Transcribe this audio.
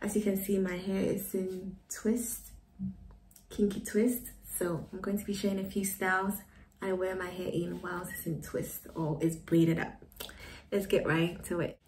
As you can see, my hair is in kinky twist, so I'm going to be showing a few styles I wear my hair in whilst it's in twist or it's braided up. Let's get right to it.